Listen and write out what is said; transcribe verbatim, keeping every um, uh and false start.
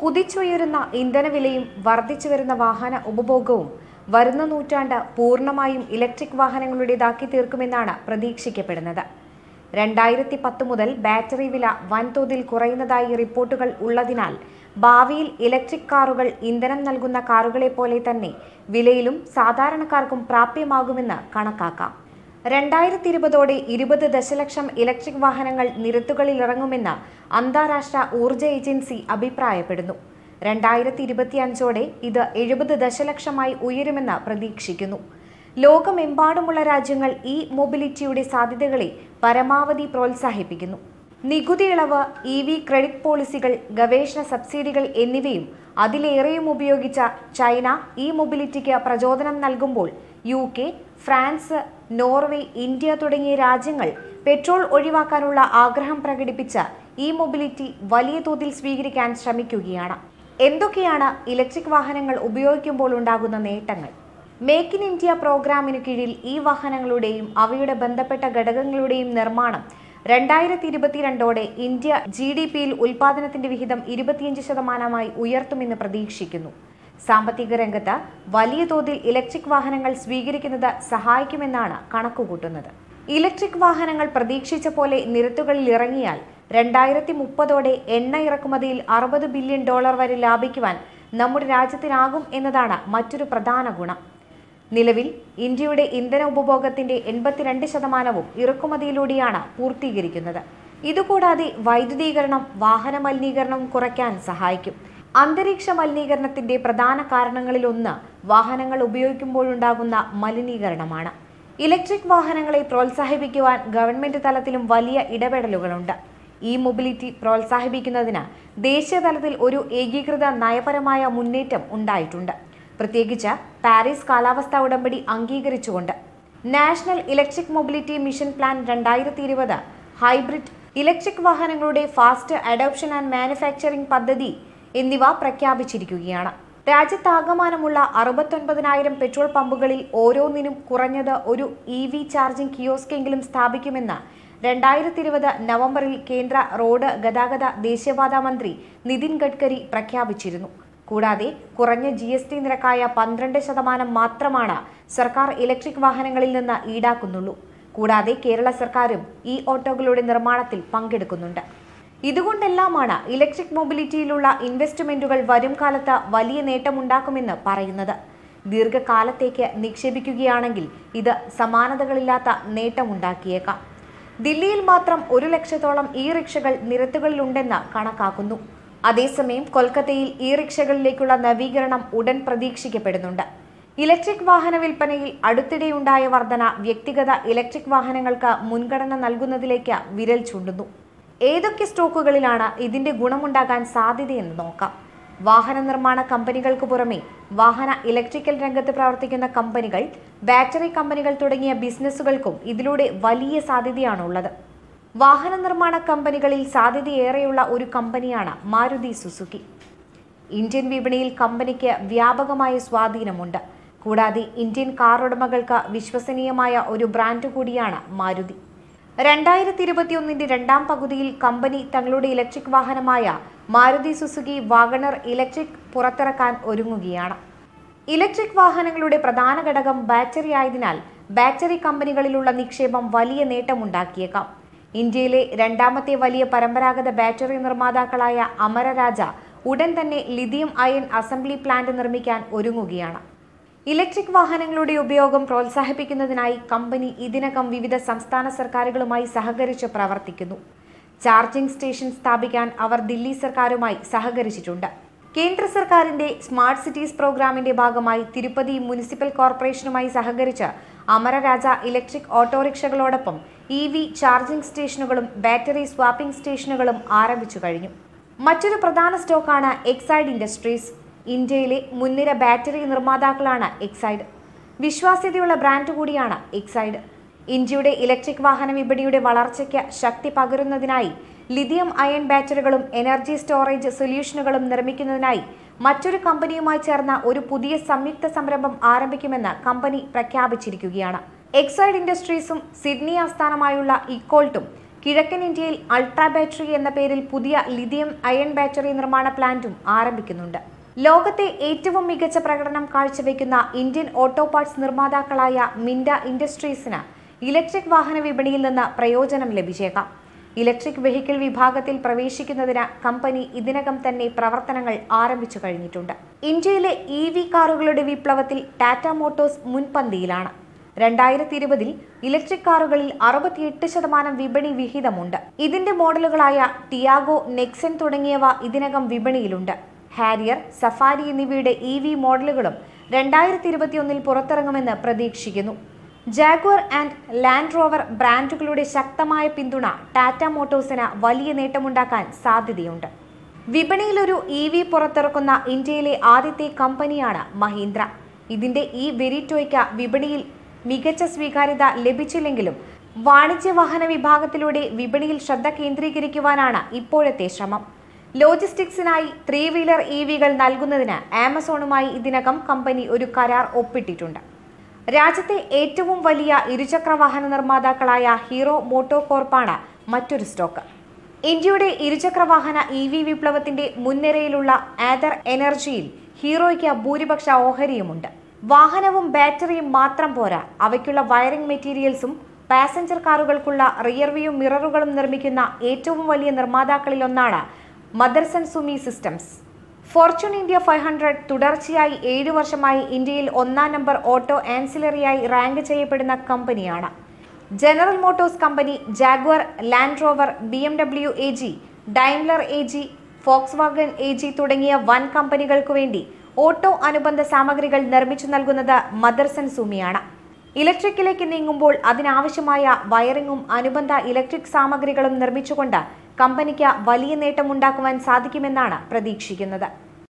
കുതിച്ചുയരുന്ന ഇന്ധനവിലയും വർദ്ധിച്ചുവരുന്ന വാഹന ഉപഭോഗവും വരുന്ന നൂറ്റാണ്ട് പൂർണ്ണമായും ഇലക്ട്രിക് വാഹനങ്ങളുടേതാക്കി തീർക്കുമെന്നാണ് പ്രതീക്ഷിക്കപ്പെടുന്നത്. രണ്ടായിരത്തി പത്ത് മുതൽ ബാറ്ററി വില വൻതോതിൽ കുറയുന്നതായി റിപ്പോർട്ടുകൾ ഉള്ളതിനാൽ ഭാവിയിൽ ഇലക്ട്രിക് കാറുകൾ ഇന്ധനം നൽകുന്ന കാറുകളെ പോലെ തന്നെ വിലയിലും സാധാരണക്കാർക്കും പ്രാപ്യമാകുമെന്ന് കണക്കാക്കാം. രണ്ടായിരത്തി ഇരുപതോടെ ഇരുപത് ദശലക്ഷം ഇലക്ട്രിക് വാഹനങ്ങൾ നിരത്തുകളിലിറങ്ങുമെന്ന് അന്താരാഷ്ട്ര ഊർജ ഏജൻസി അഭിപ്രായപ്പെടുന്നു. രണ്ടായിരത്തി ഇരുപത്തിയഞ്ചോടെ ഇത് എഴുപത് ദശലക്ഷമായി ഉയരുമെന്ന് പ്രതീക്ഷിക്കുന്നു. ലോകമെമ്പാടുമുള്ള രാജ്യങ്ങൾ ഈ മൊബിലിറ്റിയുടെ സാധ്യതകളെ പരമാവധി പ്രോത്സാഹിപ്പിക്കുന്നു. നികുതി ഇളവ്, ഇ വി ക്രെഡിറ്റ് പോളിസികൾ, ഗവേഷണ സബ്സിഡികൾ എന്നിവയും അതിലേറെയും ഉപയോഗിച്ച ചൈന ഈ മൊബിലിറ്റിക്ക് പ്രചോദനം നൽകുമ്പോൾ U K, France, Norway, India തുടങ്ങിയ രാജ്യങ്ങൾ പെട്രോൾ ഒഴിവാക്കാനുള്ള ആഗ്രഹം പ്രകടിപ്പിച്ച് ഈ മൊബിലിറ്റി വലിയ തോതിൽ സ്വീകരിക്കാൻ ശ്രമിക്കുകയാണ്. എന്തൊക്കെയാണ് ഇലക്ട്രിക് വാഹനങ്ങൾ ഉപയോഗിക്കുമ്പോൾ ഉണ്ടാകുന്ന നേട്ടങ്ങൾ? മേക്ക് ഇൻ ഇന്ത്യ പ്രോഗ്രാമിനു കീഴിൽ ഈ വാഹനങ്ങളുടെയും അവയുടെ ബന്ധപ്പെട്ട ഘടകങ്ങളുടെയും നിർമ്മാണം രണ്ടായിരത്തി ഇരുപത്തിരണ്ടോടെ ഇന്ത്യ ജി ഡി പിയിൽ ഉൽപ്പാദനത്തിന്റെ വിഹിതം ഇരുപത്തിയഞ്ച് ശതമാനമായി ഉയർത്തുമെന്ന് പ്രതീക്ഷിക്കുന്നു. സാമ്പത്തിക രംഗത്ത് വലിയ തോതിൽ ഇലക്ട്രിക് വാഹനങ്ങൾ സ്വീകരിക്കുന്നത് സഹായിക്കുമെന്നാണ് കണക്കുകൂട്ടുന്നത്. ഇലക്ട്രിക് വാഹനങ്ങൾ പ്രതീക്ഷിച്ച പോലെ നിരത്തുകളിൽ ഇറങ്ങിയാൽ രണ്ടായിരത്തി മുപ്പതോടെ എണ്ണ ഇറക്കുമതിയിൽ അറുപത് ബില്യൺ ഡോളർ വരെ ലാഭിക്കുവാൻ നമ്മുടെ രാജ്യത്തിനാകും എന്നതാണ് മറ്റൊരു പ്രധാന ഗുണം. നിലവിൽ ഇന്ത്യയുടെ ഇന്ധന ഉപഭോഗത്തിന്റെ എൺപത്തിരണ്ട് ശതമാനവും ഇറക്കുമതിയിലൂടെയാണ് പൂർത്തീകരിക്കുന്നത്. ഇതുകൂടാതെ വൈദ്യുതീകരണം വാഹന മലിനീകരണം കുറയ്ക്കാൻ സഹായിക്കും. അന്തരീക്ഷ മലിനീകരണത്തിന്റെ പ്രധാന കാരണങ്ങളിലൊന്ന് വാഹനങ്ങൾ ഉപയോഗിക്കുമ്പോഴുണ്ടാകുന്ന മലിനീകരണമാണ്. ഇലക്ട്രിക് വാഹനങ്ങളെ പ്രോത്സാഹിപ്പിക്കുവാൻ ഗവൺമെന്റ് തലത്തിലും വലിയ ഇടപെടലുകളുണ്ട്. ഈ മൊബിലിറ്റി പ്രോത്സാഹിപ്പിക്കുന്നതിന് ദേശീയ തലത്തിൽ ഒരു ഏകീകൃത നയപരമായ മുന്നേറ്റം ഉണ്ടായിട്ടുണ്ട്, പ്രത്യേകിച്ച് പാരീസ് കാലാവസ്ഥാ ഉടമ്പടി അംഗീകരിച്ചുകൊണ്ട്. National electric mobility mission plan രണ്ടായിരത്തി ഇരുപത് ഹൈബ്രിഡ് ഇലക്ട്രിക് വാഹനങ്ങളുടെ ഫാസ്റ്റ് അഡോപ്ഷൻ ആൻഡ് മാനുഫാക്ചറിംഗ് പദ്ധതി എന്നിവ പ്രഖ്യാപിച്ചിരിക്കുകയാണ്. രാജ്യത്താകമാനമുള്ള അറുപത്തൊൻപതിനായിരം പെട്രോൾ പമ്പുകളിൽ ഓരോന്നിനും കുറഞ്ഞത് ഒരു ഇ വി ചാർജിംഗ് കിയോസ്കെങ്കിലും സ്ഥാപിക്കുമെന്ന് രണ്ടായിരത്തി ഇരുപത് നവംബറിൽ കേന്ദ്ര റോഡ് ഗതാഗത ദേശീയപാത മന്ത്രി നിതിൻ ഗഡ്കരി പ്രഖ്യാപിച്ചിരുന്നു. കൂടാതെ കുറഞ്ഞ ജി എസ് ടി നിരക്കായ പന്ത്രണ്ട് ശതമാനം മാത്രമാണ് സർക്കാർ ഇലക്ട്രിക് വാഹനങ്ങളിൽ നിന്ന് ഈടാക്കുന്നുള്ളൂ. കൂടാതെ കേരള സർക്കാരും ഈ ഓട്ടോകളുടെ നിർമ്മാണത്തിൽ പങ്കെടുക്കുന്നുണ്ട്. ഇതുകൊണ്ടെല്ലാമാണ് ഇലക്ട്രിക് മൊബിലിറ്റിയിലുള്ള ഇൻവെസ്റ്റ്മെന്റുകൾ വരും കാലത്ത് വലിയ നേട്ടമുണ്ടാക്കുമെന്ന് പറയുന്നത്. ദീർഘകാലത്തേക്ക് നിക്ഷേപിക്കുകയാണെങ്കിൽ ഇത് സമാനതകളില്ലാത്ത നേട്ടമുണ്ടാക്കിയേക്കാം. ദില്ലിയിൽ മാത്രം ഒരു ലക്ഷത്തോളം ഇ റിക്ഷകൾ നിരത്തുകളിലുണ്ടെന്ന് കണക്കാക്കുന്നു. അതേസമയം കൊൽക്കത്തയിൽ ഇ റിക്ഷകളിലേക്കുള്ള നവീകരണം ഉടൻ പ്രതീക്ഷിക്കപ്പെടുന്നുണ്ട്. ഇലക്ട്രിക് വാഹന വിൽപ്പനയിൽ അടുത്തിടെയുണ്ടായ വർധന വ്യക്തിഗത ഇലക്ട്രിക് വാഹനങ്ങൾക്ക് മുൻഗണന നൽകുന്നതിലേക്ക് വിരൽ ചൂണ്ടുന്നു. ഏതൊക്കെ സ്റ്റോക്കുകളിലാണ് ഇതിന്റെ ഗുണമുണ്ടാകാൻ സാധ്യതയെന്ന് നോക്കാം. വാഹന നിർമ്മാണ കമ്പനികൾക്ക് പുറമെ വാഹന ഇലക്ട്രിക്കൽ രംഗത്ത് പ്രവർത്തിക്കുന്ന കമ്പനികൾ, ബാറ്ററി കമ്പനികൾ തുടങ്ങിയ ബിസിനസ്സുകൾക്കും ഇതിലൂടെ വലിയ സാധ്യതയാണുള്ളത്. വാഹന നിർമ്മാണ കമ്പനികളിൽ സാധ്യതയേറെയുള്ള ഒരു കമ്പനിയാണ് മാരുതി സുസുക്കി. ഇന്ത്യൻ വിപണിയിൽ കമ്പനിക്ക് വ്യാപകമായ സ്വാധീനമുണ്ട്. കൂടാതെ ഇന്ത്യൻ കാർ ഉടമകൾക്ക് വിശ്വസനീയമായ ഒരു ബ്രാൻഡ് കൂടിയാണ് മാരുതി. രണ്ടായിരത്തി ഇരുപത്തിയൊന്നിന്റെ രണ്ടാം പകുതിയിൽ കമ്പനി തങ്ങളുടെ ഇലക്ട്രിക് വാഹനമായ മാരുതി സുസുക്കി വാഗണർ ഇലക്ട്രിക് പുറത്തിറക്കാൻ ഒരുങ്ങുകയാണ്. ഇലക്ട്രിക് വാഹനങ്ങളുടെ പ്രധാന ഘടകം ബാറ്ററി ആയതിനാൽ ബാറ്ററി കമ്പനികളിലുള്ള നിക്ഷേപം വലിയ നേട്ടമുണ്ടാക്കിയേക്കാം. ഇന്ത്യയിലെ രണ്ടാമത്തെ വലിയ പരമ്പരാഗത ബാറ്ററി നിർമ്മാതാക്കളായ അമര രാജ ഉടൻ തന്നെ ലിഥിയം അയൺ അസംബ്ലി പ്ലാന്റ് നിർമ്മിക്കാൻ ഒരുങ്ങുകയാണ്. ഇലക്ട്രിക് വാഹനങ്ങളുടെ ഉപയോഗം പ്രോത്സാഹിപ്പിക്കുന്നതിനായി കമ്പനി ഇതിനകം വിവിധ സംസ്ഥാന സർക്കാരുകളുമായി സഹകരിച്ച് പ്രവർത്തിക്കുന്നു. ചാർജിംഗ് സ്റ്റേഷൻ സ്ഥാപിക്കാൻ അവർ ദില്ലി സർക്കാരുമായി സഹകരിച്ചിട്ടുണ്ട്. കേന്ദ്ര സർക്കാരിന്റെ സ്മാർട്ട് സിറ്റീസ് പ്രോഗ്രാമിന്റെ ഭാഗമായി തിരുപ്പതി മുനിസിപ്പൽ കോർപ്പറേഷനുമായി സഹകരിച്ച് അമരരാജ ഇലക്ട്രിക് ഓട്ടോറിക്ഷകളോടൊപ്പം ഇ വി ചാർജിംഗ് സ്റ്റേഷനുകളും ബാറ്ററി സ്വാപ്പിംഗ് സ്റ്റേഷനുകളും ആരംഭിച്ചു കഴിഞ്ഞു. മറ്റൊരു പ്രധാന സ്റ്റോക്കാണ് എക്സൈഡ് ഇൻഡസ്ട്രീസ്. ഇന്ത്യയിലെ മുൻനിര ബാറ്ററി നിർമ്മാതാക്കളാണ് എക്സൈഡ്. വിശ്വാസ്യതയുള്ള ബ്രാൻഡ് കൂടിയാണ് എക്സൈഡ്. ഇന്ത്യയുടെ ഇലക്ട്രിക് വാഹന വിപണിയുടെ വളർച്ചയ്ക്ക് ശക്തി പകരുന്നതിനായി ലിഥിയം അയൺ ബാറ്ററികളും എനർജി സ്റ്റോറേജ് സൊല്യൂഷനുകളും നിർമ്മിക്കുന്നതിനായി മറ്റൊരു കമ്പനിയുമായി ചേർന്ന ഒരു പുതിയ സംയുക്ത സംരംഭം ആരംഭിക്കുമെന്ന് കമ്പനി പ്രഖ്യാപിച്ചിരിക്കുകയാണ്. എക്സൈഡ് ഇൻഡസ്ട്രീസും സിഡ്നി ആസ്ഥാനമായുള്ള ഇക്കോൾട്ടും കിഴക്കൻ ഇന്ത്യയിൽ അൾട്രാ ബാറ്ററി എന്ന പേരിൽ പുതിയ ലിഥിയം അയൺ ബാറ്ററി നിർമ്മാണ പ്ലാന്റും ആരംഭിക്കുന്നുണ്ട്. ലോകത്തെ ഏറ്റവും മികച്ച പ്രകടനം കാഴ്ചവെക്കുന്ന ഇന്ത്യൻ ഓട്ടോ പാർട്സ് നിർമ്മാതാക്കളായ മിൻഡ ഇൻഡസ്ട്രീസിന് ഇലക്ട്രിക് വാഹന വിപണിയിൽ നിന്ന് പ്രയോജനം ലഭിച്ചേക്കാം. ഇലക്ട്രിക് വെഹിക്കിൾ വിഭാഗത്തിൽ പ്രവേശിക്കുന്നതിന് കമ്പനി ഇതിനകം തന്നെ പ്രവർത്തനങ്ങൾ ആരംഭിച്ചു കഴിഞ്ഞിട്ടുണ്ട്. ഇന്ത്യയിലെ ഇ വി കാറുകളുടെ വിപ്ലവത്തിൽ ടാറ്റ മോട്ടോഴ്സ് മുൻപന്തിയിലാണ്. രണ്ടായിരത്തി ഇരുപതിൽ ഇലക്ട്രിക് കാറുകളിൽ അറുപത്തിയെട്ട് ശതമാനം വിപണി വിഹിതമുണ്ട്. ഇതിന്റെ മോഡലുകളായ ടിയാഗോ, നെക്സൺ തുടങ്ങിയവ ഇതിനകം വിപണിയിലുണ്ട്. ഹാരിയർ, സഫാരി എന്നിവയുടെ ഇ വി മോഡലുകളും രണ്ടായിരത്തി ഇരുപത്തിയൊന്നിൽ പുറത്തിറങ്ങുമെന്ന് പ്രതീക്ഷിക്കുന്നു. ജാഗ്വർ ആൻഡ് ലാൻഡ് റോവർ ബ്രാൻഡുകളുടെ ശക്തമായ പിന്തുണ ടാറ്റ മോട്ടോഴ്സിന് വലിയ നേട്ടമുണ്ടാക്കാൻ സാധ്യതയുണ്ട്. വിപണിയിലൊരു ഇ വി പുറത്തിറക്കുന്ന ഇന്ത്യയിലെ ആദ്യത്തെ കമ്പനിയാണ് മഹീന്ദ്ര. ഇതിന്റെ ഈ വെരിറ്റോയ്ക്ക് വിപണിയിൽ മികച്ച സ്വീകാര്യത ലഭിച്ചില്ലെങ്കിലും വാണിജ്യ വാഹന വിഭാഗത്തിലൂടെ വിപണിയിൽ ശ്രദ്ധ കേന്ദ്രീകരിക്കുവാനാണ് ഇപ്പോഴത്തെ ശ്രമം. ലോജിസ്റ്റിക്സിനായി ത്രീ വീലർ ഇ വികൾ നൽകുന്നതിന് ആമസോണുമായി ഇതിനകം കമ്പനി ഒരു കരാർ ഒപ്പിട്ടിട്ടുണ്ട്. രാജ്യത്തെ ഏറ്റവും വലിയ ഇരുചക്ര വാഹന നിർമ്മാതാക്കളായ ഹീറോ മോട്ടോകോർപ്പാണ് മറ്റൊരു സ്റ്റോക്ക്. ഇന്ത്യയുടെ ഇരുചക്ര വാഹന ഇ വി വിപ്ലവത്തിന്റെ മുൻനിരയിലുള്ള ആദർ എനർജിയിൽ ഹീറോയ്ക്ക് ഭൂരിപക്ഷ ഓഹരിയുമുണ്ട്. വാഹനവും ബാറ്ററിയും മാത്രം പോരാ, അവയ്ക്കുള്ള വയറിംഗ് മെറ്റീരിയൽസും പാസഞ്ചർ കാറുകൾക്കുള്ള റിയർവ്യൂ മിററുകളും നിർമ്മിക്കുന്ന ഏറ്റവും വലിയ നിർമ്മാതാക്കളിലൊന്നാണ് Motherson Sumi Systems. Fortune India five hundred തുടർച്ചയായി ഏഴു വർഷമായി ഇന്ത്യയിൽ ഒന്നാം നമ്പർ ഓട്ടോ ആൻസിലറിയായി റാങ്ക് ചെയ്യപ്പെടുന്ന കമ്പനിയാണ്. General Motors company Jaguar, Land Rover, B M W A G, Daimler A G, Volkswagen A G തുടങ്ങിയ വൻ കമ്പനികൾക്കു വേണ്ടി ഓട്ടോ അനുബന്ധ സാമഗ്രികൾ നിർമ്മിച്ചു നൽകുന്നത് മദർസൺ സുമിയാണ്. ഇലക്ട്രിക്കിലേക്ക് നീങ്ങുമ്പോൾ അതിനാവശ്യമായ വയറിങ്ങും അനുബന്ധ ഇലക്ട്രിക് സാമഗ്രികളും നിർമ്മിച്ചുകൊണ്ട് കമ്പനിക്ക് വലിയ നേട്ടമുണ്ടാക്കുവാൻ സാധിക്കുമെന്നാണ് പ്രതീക്ഷിക്കുന്നത്.